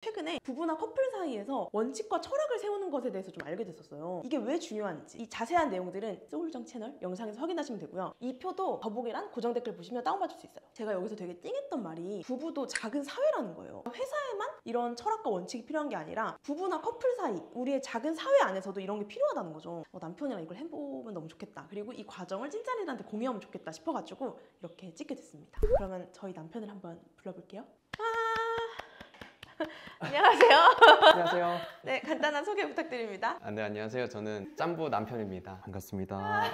최근에 부부나 커플 사이에서 원칙과 철학을 세우는 것에 대해서 좀 알게 됐었어요. 이게 왜 중요한지 이 자세한 내용들은 소울정 채널 영상에서 확인하시면 되고요. 이 표도 더보기란 고정 댓글 보시면 다운받을 수 있어요. 제가 여기서 되게 띵했던 말이 부부도 작은 사회라는 거예요. 회사에만 이런 철학과 원칙이 필요한 게 아니라 부부나 커플 사이, 우리의 작은 사회 안에서도 이런 게 필요하다는 거죠. 남편이랑 이걸 해보면 너무 좋겠다. 그리고 이 과정을 찐짜리들한테 공유하면 좋겠다 싶어가지고 이렇게 찍게 됐습니다. 그러면 저희 남편을 한번 불러볼게요. 안녕하세요. 안녕하세요. 네, 간단한 소개 부탁드립니다. 네, 안녕하세요. 저는 짬부 남편입니다. 반갑습니다.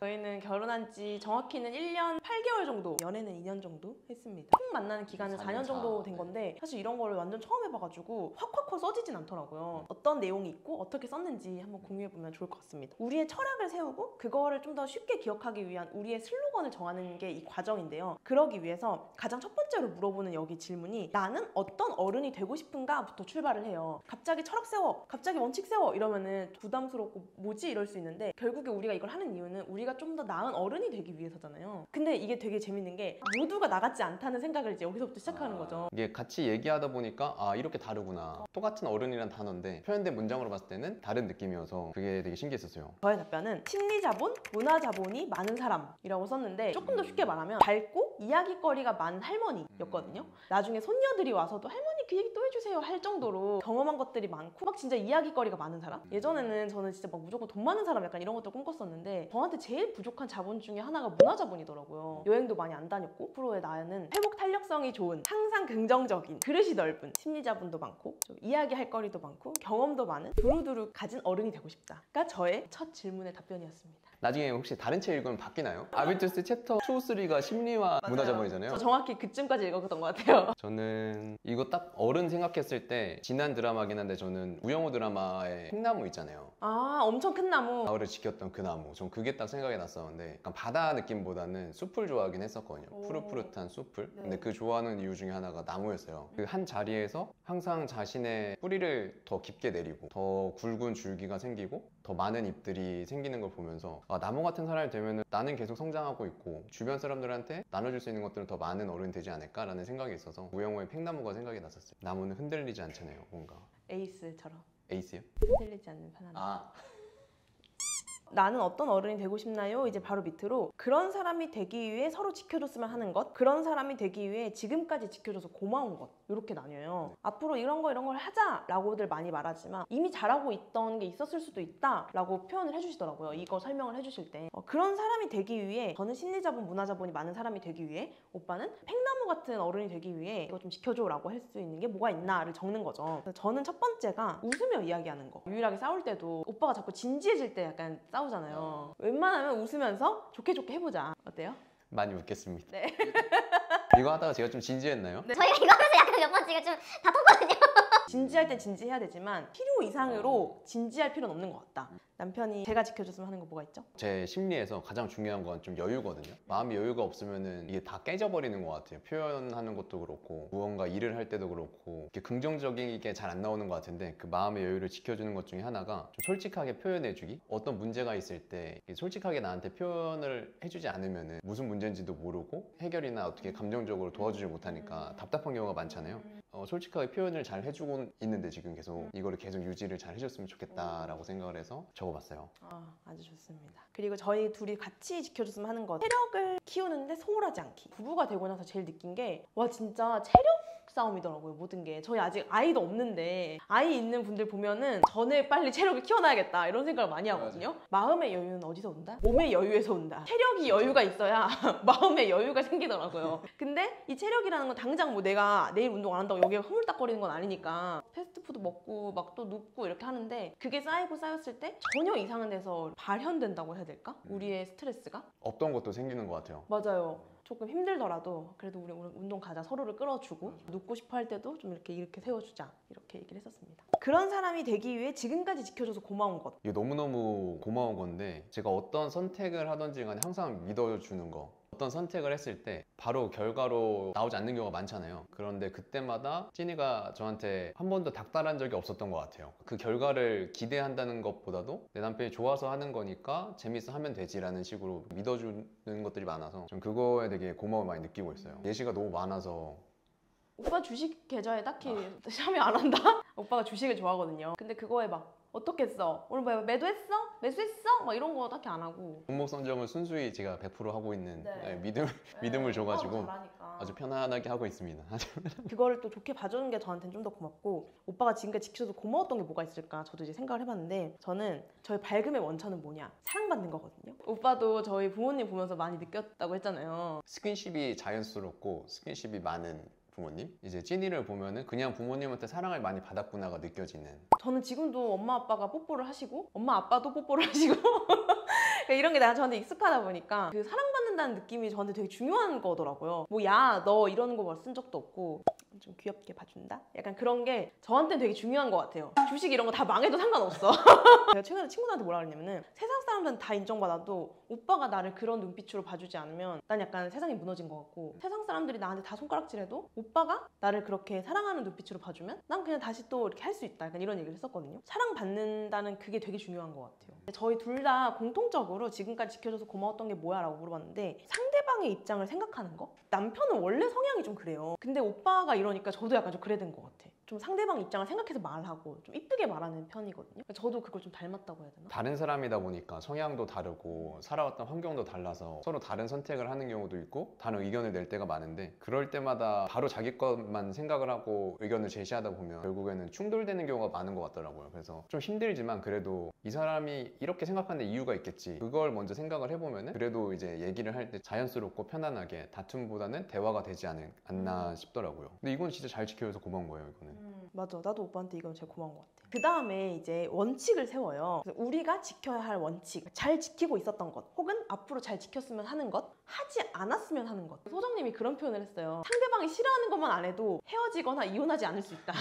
저희는 결혼한 지 정확히는 1년 8개월 정도, 연애는 2년 정도 했습니다. 처음 만나는 기간은 4년 정도 된 건데 사실 이런 거를 완전 처음 해봐가지고 확확 써지진 않더라고요. 어떤 내용이 있고 어떻게 썼는지 한번 공유해보면 좋을 것 같습니다. 우리의 철학을 세우고 그거를 좀 더 쉽게 기억하기 위한 우리의 슬로건을 정하는 게 이 과정인데요. 그러기 위해서 가장 첫 번째로 물어보는 여기 질문이 나는 어떤 어른이 되고 싶은가 부터 출발을 해요. 갑자기 철학 세워, 갑자기 원칙 세워 이러면은 부담스럽고 뭐지 이럴 수 있는데 결국에 우리가 이걸 하는 이유는 우리가 좀 더 나은 어른이 되기 위해서잖아요. 근데 이게 되게 재밌는 게 모두가 나같지 않다는 생각을 이제 여기서부터 시작하는 거죠. 이게 같이 얘기하다 보니까 아 이렇게 다르구나. 똑같은 어른이란 단어인데 표현된 문장으로 봤을 때는 다른 느낌이어서 그게 되게 신기했었어요. 저의 답변은 심리자본, 문화자본이 많은 사람이라고 썼는데 조금 더 쉽게 말하면 밝고 이야기거리가 많은 할머니였거든요. 나중에 손녀들이 와서도 할머니 그 얘기 또 해주세요 할 정도로 경험한 것들이 많고 막 진짜 이야기거리가 많은 사람? 예전에는 저는 진짜 막 무조건 돈 많은 사람 약간 이런 것도 꿈꿨었는데 저한테 제일 부족한 자본 중에 하나가 문화자본이더라고요. 여행도 많이 안 다녔고 앞으로의 나는 회복 탄력성이 좋은 항상 긍정적인 그릇이 넓은 심리자본도 많고 좀 이야기할 거리도 많고 경험도 많은 두루두루 가진 어른이 되고 싶다가 저의 첫 질문의 답변이었습니다. 나중에 혹시 다른 책 읽으면 바뀌나요? 아비투스 챕터 2, 3가 심리와 문화자본이잖아요. 저 정확히 그쯤까지 읽었던 것 같아요. 저는 이거 딱 어른 생각했을 때 지난 드라마긴 한데 저는 우영우 드라마의 팽나무 있잖아요. 아 엄청 큰 나무. 나를 지켰던 그 나무. 전 그게 딱 생각이 났었는데 약간 바다 느낌보다는 숲을 좋아하긴 했었거든요. 오. 푸릇푸릇한 숲을. 네. 근데 그 좋아하는 이유 중에 하나가 나무였어요. 그 한 자리에서 항상 자신의 뿌리를 더 깊게 내리고 더 굵은 줄기가 생기고 더 많은 잎들이 생기는 걸 보면서 아, 나무 같은 사람이 되면 나는 계속 성장하고 있고 주변 사람들한테 나눠줄 수 있는 것들은 더 많은 어른이 되지 않을까라는 생각이 있어서 우영우의 팽나무가 생각이 났었어요. 나무는 흔들리지 않잖아요. 뭔가 에이스처럼. 에이스요? 흔들리지 않는 편안함. 아. 나는 어떤 어른이 되고 싶나요? 이제 바로 밑으로 그런 사람이 되기 위해 서로 지켜줬으면 하는 것, 그런 사람이 되기 위해 지금까지 지켜줘서 고마운 것 이렇게 나뉘어요. 네. 앞으로 이런 거 이런 걸 하자라고들 많이 말하지만 이미 잘하고 있던 게 있었을 수도 있다라고 표현을 해주시더라고요. 이거 설명을 해주실 때 그런 사람이 되기 위해 저는 심리자본, 문화자본이 많은 사람이 되기 위해 오빠는 팽나무 같은 어른이 되기 위해 이거 좀 지켜줘라고 할 수 있는 게 뭐가 있나를 적는 거죠. 저는 첫 번째가 웃으며 이야기하는 거. 유일하게 싸울 때도 오빠가 자꾸 진지해질 때 약간 싸우잖아요. 웬만하면 웃으면서 좋게 좋게 해보자. 어때요? 많이 웃겠습니다. 네. 이거 하다가 제가 좀 진지했나요? 네. 저희가 이거 하면서 약간 몇 번 지금 좀 다퉜거든요. 진지할 땐 진지해야 되지만 필요 이상으로 진지할 필요는 없는 것 같다. 남편이 제가 지켜줬으면 하는 거 뭐가 있죠? 제 심리에서 가장 중요한 건 좀 여유거든요. 마음의 여유가 없으면 이게 다 깨져버리는 것 같아요. 표현하는 것도 그렇고 무언가 일을 할 때도 그렇고 이렇게 긍정적인 게 잘 안 나오는 것 같은데 그 마음의 여유를 지켜주는 것 중에 하나가 좀 솔직하게 표현해주기? 어떤 문제가 있을 때 솔직하게 나한테 표현을 해주지 않으면 무슨 문제인지도 모르고 해결이나 어떻게 감정적으로 도와주지 못하니까 답답한 경우가 많잖아요. 솔직하게 표현을 잘 해주고 있는데 지금 계속 이거를 계속 유지를 잘 해줬으면 좋겠다라고 생각을 해서 적어봤어요. 아, 아주 좋습니다. 그리고 저희 둘이 같이 지켜줬으면 하는 것. 체력을 키우는데 소홀하지 않기. 부부가 되고 나서 제일 느낀 게 와 진짜 체력 싸움이더라고요. 모든 게. 저희 아직 아이도 없는데 아이 있는 분들 보면은 전에 빨리 체력을 키워놔야겠다 이런 생각을 많이 하거든요. 맞아. 마음의 여유는 어디서 온다? 몸의 여유에서 온다. 체력이 진짜. 여유가 있어야 마음의 여유가 생기더라고요. 근데 이 체력이라는 건 당장 뭐 내가 내일 운동 안 한다고 여기가 흐물딱거리는 건 아니니까 패스트푸드 먹고 막 또 눕고 이렇게 하는데 그게 쌓이고 쌓였을 때 전혀 이상한 데서 발현된다고 해야 될까? 우리의 스트레스가? 없던 것도 생기는 것 같아요. 맞아요. 조금 힘들더라도 그래도 우리 오늘 운동 가자 서로를 끌어주고 눕고 싶어 할 때도 좀 이렇게 세워주자 이렇게 얘기를 했었습니다. 그런 사람이 되기 위해 지금까지 지켜줘서 고마운 것. 이게 너무너무 고마운 건데 제가 어떤 선택을 하든지 간에 항상 믿어주는 거. 어떤 선택을 했을 때 바로 결과로 나오지 않는 경우가 많잖아요. 그런데 그때마다 찐이가 저한테 한 번도 닥달한 적이 없었던 것 같아요. 그 결과를 기대한다는 것보다도 내 남편이 좋아서 하는 거니까 재밌어 하면 되지 라는 식으로 믿어주는 것들이 많아서 좀 그거에 되게 고마움을 많이 느끼고 있어요. 예시가 너무 많아서 오빠 주식 계좌에 딱히 참여 안 한다? 오빠가 주식을 좋아하거든요. 근데 그거에 막 어떻게 써? 오늘 뭐 매도했어? 매수했어? 막 이런 거 딱히 안 하고 종목 선정을 순수히 제가 100% 하고 있는 네. 믿음을 줘가지고 아주 편안하게 하고 있습니다. 그거를 또 좋게 봐주는 게 저한테는 좀 더 고맙고 오빠가 지금까지 지켜줘서 고마웠던 게 뭐가 있을까 저도 이제 생각을 해봤는데 저는 저희 밝음의 원천은 뭐냐? 사랑받는 거거든요. 오빠도 저희 부모님 보면서 많이 느꼈다고 했잖아요. 스킨십이 자연스럽고 스킨십이 많은 부모님? 이제 찐이를 보면은 그냥 부모님한테 사랑을 많이 받았구나가 느껴지는 저는 지금도 엄마 아빠가 뽀뽀를 하시고 엄마 아빠도 뽀뽀를 하시고 이런 게 나 저한테 익숙하다 보니까 그 사랑받는다는 느낌이 저한테 되게 중요한 거더라고요. 뭐 야 너 이런 거 뭐 쓴 적도 없고 좀 귀엽게 봐준다? 약간 그런 게 저한테는 되게 중요한 것 같아요. 주식 이런 거 다 망해도 상관없어. 제가 최근에 친구들한테 뭐라 그랬냐면은 세상 사람들은 다 인정받아도 오빠가 나를 그런 눈빛으로 봐주지 않으면 난 약간 세상이 무너진 것 같고 세상 사람들이 나한테 다 손가락질해도 오빠가 나를 그렇게 사랑하는 눈빛으로 봐주면 난 그냥 다시 또 이렇게 할 수 있다. 약간 이런 얘기를 했었거든요. 사랑받는다는 그게 되게 중요한 것 같아요. 저희 둘 다 공통적으로 지금까지 지켜줘서 고마웠던 게 뭐야? 라고 물어봤는데 상대방의 입장을 생각하는 거? 남편은 원래 성향이 좀 그래요. 근데 오빠가 이러니까 저도 약간 좀 그래 된 것 같아. 좀 상대방 입장을 생각해서 말하고 좀 이쁘게 말하는 편이거든요. 저도 그걸 좀 닮았다고 해야 되나? 다른 사람이다 보니까 성향도 다르고 살아왔던 환경도 달라서 서로 다른 선택을 하는 경우도 있고 다른 의견을 낼 때가 많은데 그럴 때마다 바로 자기 것만 생각을 하고 의견을 제시하다 보면 결국에는 충돌되는 경우가 많은 것 같더라고요. 그래서 좀 힘들지만 그래도 이 사람이 이렇게 생각하는 이유가 있겠지 그걸 먼저 생각을 해보면은 그래도 이제 얘기를 할 때 자연스럽고 편안하게 다툼보다는 대화가 되지 않나 싶더라고요. 근데 이건 진짜 잘 지켜줘서 고마운 거예요. 이거는 맞아. 나도 오빠한테 이건 제일 고마운 것 같아. 그 다음에 이제 원칙을 세워요. 그래서 우리가 지켜야 할 원칙, 잘 지키고 있었던 것 혹은 앞으로 잘 지켰으면 하는 것, 하지 않았으면 하는 것. 소장님이 그런 표현을 했어요. 상대방이 싫어하는 것만 안 해도 헤어지거나 이혼하지 않을 수 있다.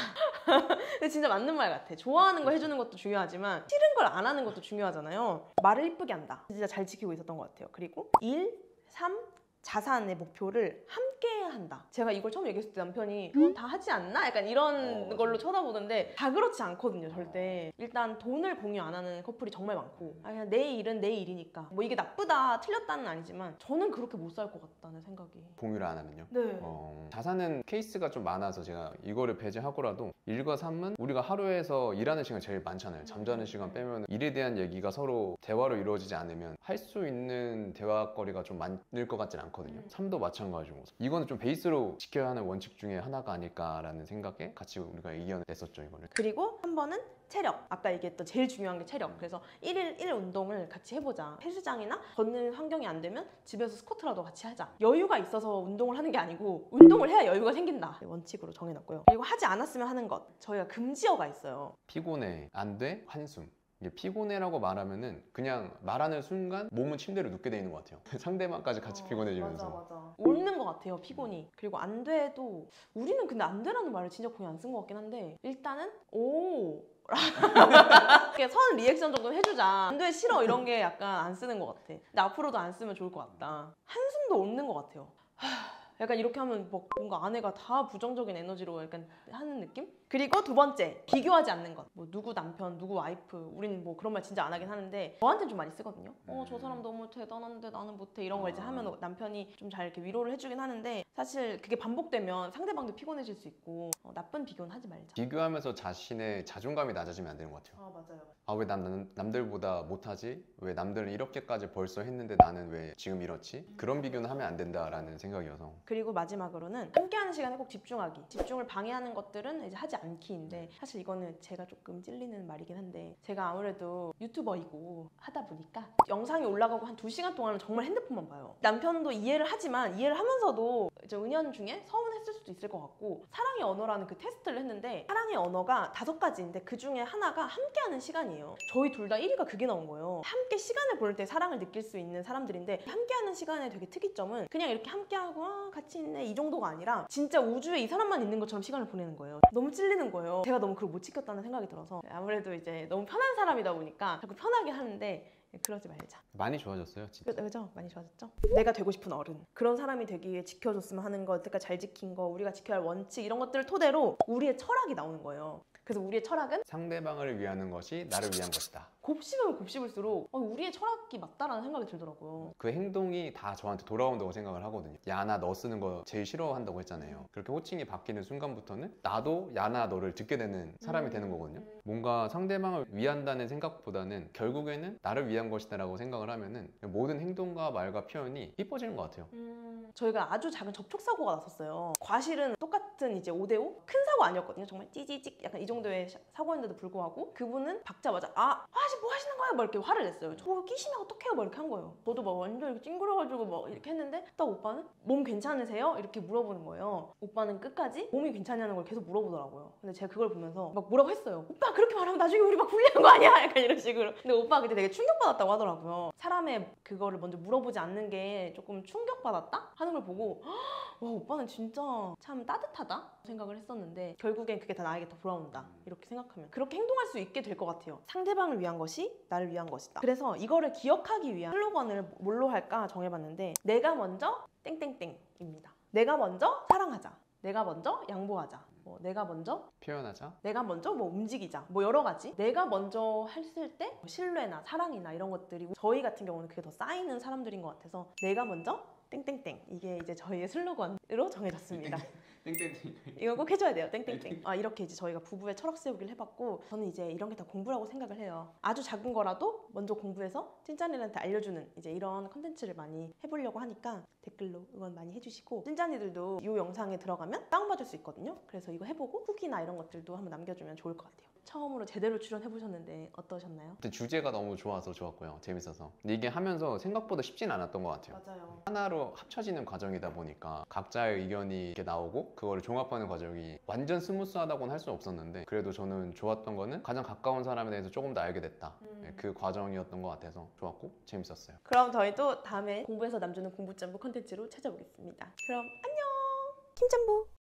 근데 진짜 맞는 말 같아. 좋아하는 거 해주는 것도 중요하지만 싫은 걸 안 하는 것도 중요하잖아요. 말을 이쁘게 한다. 진짜 잘 지키고 있었던 것 같아요. 그리고 1, 3, 자산의 목표를 함께 해야 한다. 제가 이걸 처음 얘기했을 때 남편이 그건 다 하지 않나? 약간 이런 걸로 쳐다보는데 다 그렇지 않거든요. 절대. 일단 돈을 공유 안 하는 커플이 정말 많고 아, 그냥 내 일은 내 일이니까 뭐 이게 나쁘다 틀렸다는 아니지만 저는 그렇게 못 살 것 같다는 생각이. 공유를 안 하면요? 네. 자산은 케이스가 좀 많아서 제가 이거를 배제하고라도 1과 3은 우리가 하루에서 일하는 시간이 제일 많잖아요. 잠자는 시간 빼면 일에 대한 얘기가 서로 대화로 이루어지지 않으면 할 수 있는 대화거리가 좀 많을 것 같진 않아요. 3도 마찬가지고 이거는 좀 베이스로 지켜야 하는 원칙 중에 하나가 아닐까라는 생각에 같이 우리가 의견을 냈었죠. 이거를. 그리고 한 번은 체력. 아까 얘기했던 제일 중요한 게 체력. 그래서 1일 1 운동을 같이 해보자. 헬스장이나 걷는 환경이 안 되면 집에서 스쿼트라도 같이 하자. 여유가 있어서 운동을 하는 게 아니고 운동을 해야 여유가 생긴다. 원칙으로 정해놨고요. 그리고 하지 않았으면 하는 것. 저희가 금지어가 있어요. 피곤해, 안 돼, 한숨. 피곤해라고 말하면은 그냥 말하는 순간 몸은 침대로 눕게 돼 있는 것 같아요. 상대방까지 같이 피곤해지면서. 맞아, 맞아. 옳는 것 같아요, 피곤이. 그리고 안 돼도 우리는 근데 안 돼라는 말을 진짜 거의 안 쓴 것 같긴 한데 일단은 오 선 리액션 정도 해주자. 안 돼, 싫어 이런 게 약간 안 쓰는 것 같아. 근데 앞으로도 안 쓰면 좋을 것 같다. 한숨도 옳는 것 같아요. 약간 이렇게 하면 뭔가 안에가 다 부정적인 에너지로 약간 하는 느낌? 그리고 두 번째, 비교하지 않는 것. 뭐 누구 남편, 누구 와이프, 우린 뭐 그런 말 진짜 안 하긴 하는데 저한테는 좀 많이 쓰거든요. 저 사람 너무 대단한데 나는 못해 이런 걸 이제 하면 남편이 좀 잘 이렇게 위로를 해주긴 하는데 사실 그게 반복되면 상대방도 피곤해질 수 있고 나쁜 비교는 하지 말자. 비교하면서 자신의 자존감이 낮아지면 안 되는 것 같아요. 맞아요. 아, 왜 남들보다 못하지? 왜 남들은 이렇게까지 벌써 했는데 나는 왜 지금 이렇지? 그런 비교는 하면 안 된다라는 생각이어서. 그리고 마지막으로는 함께하는 시간에 꼭 집중하기. 집중을 방해하는 것들은 이제 하지 않기인데 사실 이거는 제가 조금 찔리는 말이긴 한데 제가 아무래도 유튜버이고 하다 보니까 영상이 올라가고 한 2시간 동안은 정말 핸드폰만 봐요. 남편도 이해를 하지만 이해를 하면서도 이제 은연중에 서운했을 수도 있을 것 같고 사랑의 언어라는 그 테스트를 했는데 사랑의 언어가 5가지인데 그 중에 하나가 함께하는 시간이에요. 저희 둘 다 1위가 그게 나온 거예요. 함께 시간을 보낼 때 사랑을 느낄 수 있는 사람들인데 함께하는 시간의 되게 특이점은 그냥 이렇게 함께하고 같이 있네 이 정도가 아니라 진짜 우주에 이 사람만 있는 것처럼 시간을 보내는 거예요. 너무 찔리는 거예요. 제가 너무 그걸 못 지켰다는 생각이 들어서 아무래도 이제 너무 편한 사람이다 보니까 자꾸 편하게 하는데 그러지 말자. 많이 좋아졌어요, 진짜. 그죠? 많이 좋아졌죠? 내가 되고 싶은 어른. 그런 사람이 되기 위해 지켜줬으면 하는 것, 그러니까 잘 지킨 거, 우리가 지켜야 할 원칙 이런 것들을 토대로 우리의 철학이 나오는 거예요. 그래서 우리의 철학은 상대방을 위하는 것이 나를 위한 것이다. 곱씹으면 곱씹을수록 우리의 철학이 맞다라는 생각이 들더라고요. 그 행동이 다 저한테 돌아온다고 생각을 하거든요. 야, 나 너 쓰는 거 제일 싫어한다고 했잖아요. 그렇게 호칭이 바뀌는 순간부터는 나도 야, 나 너를 듣게 되는 사람이 되는 거거든요. 뭔가 상대방을 위한다는 생각보다는 결국에는 나를 위한 것이다 라고 생각을 하면은 모든 행동과 말과 표현이 이뻐지는 것 같아요. 저희가 아주 작은 접촉사고가 났었어요. 과실은 똑같은 이제 5대5? 큰 사고 아니었거든요. 정말 찌찌찌 약간 이 정도의 사고인데도 불구하고 그분은 박자마자 뭐 하시는 거야? 막 이렇게 화를 냈어요. 저 끼시면 어떡해요? 막 이렇게 한 거예요. 저도 막 완전 이렇게 찡그려가지고 막 이렇게 했는데 딱 오빠는 몸 괜찮으세요? 이렇게 물어보는 거예요. 오빠는 끝까지 몸이 괜찮냐는 걸 계속 물어보더라고요. 근데 제가 그걸 보면서 막 뭐라고 했어요. 오빠 그렇게 말하면 나중에 우리 막 불리한 거 아니야? 약간 이런 식으로. 근데 오빠가 그때 되게 충격받았다고 하더라고요. 사람의 그거를 먼저 물어보지 않는 게 조금 충격받았다? 하는 걸 보고 와, 오빠는 진짜 참 따뜻하다 생각을 했었는데 결국엔 그게 다 나에게 더 돌아온다 이렇게 생각하면 그렇게 행동할 수 있게 될 것 같아요. 상대방을 위한 것이 나를 위한 것이다. 그래서 이거를 기억하기 위한 슬로건을 뭘로 할까 정해봤는데 내가 먼저 땡땡땡입니다. 내가 먼저 사랑하자. 내가 먼저 양보하자. 내가 먼저 표현하자. 내가 먼저 움직이자. 여러 가지 내가 먼저 했을 때 신뢰나 사랑이나 이런 것들이 저희 같은 경우는 그게 더 쌓이는 사람들인 것 같아서 내가 먼저 땡땡땡 이게 이제 저희의 슬로건으로 정해졌습니다. 땡땡땡 이거 꼭 해줘야 돼요. 땡땡땡 이렇게 이제 저희가 부부의 철학 세우기를 해봤고 저는 이제 이런 게 다 공부라고 생각을 해요. 아주 작은 거라도 먼저 공부해서 찐짠이한테 알려주는 이제 이런 컨텐츠를 많이 해보려고 하니까 댓글로 응원 많이 해주시고 찐짠이들도 이 영상에 들어가면 다운받을 수 있거든요. 그래서 이거 해보고 후기나 이런 것들도 한번 남겨주면 좋을 것 같아요. 처음으로 제대로 출연해보셨는데 어떠셨나요? 주제가 너무 좋아서 좋았고요. 재밌어서. 근데 이게 하면서 생각보다 쉽진 않았던 것 같아요. 맞아요. 하나로 합쳐지는 과정이다 보니까 각자의 의견이 이렇게 나오고 그거를 종합하는 과정이 완전 스무스하다고는 할 수 없었는데 그래도 저는 좋았던 거는 가장 가까운 사람에 대해서 조금 더 알게 됐다. 그 과정이었던 것 같아서 좋았고 재밌었어요. 그럼 저희 또 다음에 공부해서 남주는 공부짬부 컨텐츠로 찾아오겠습니다. 그럼 안녕! 김짬부!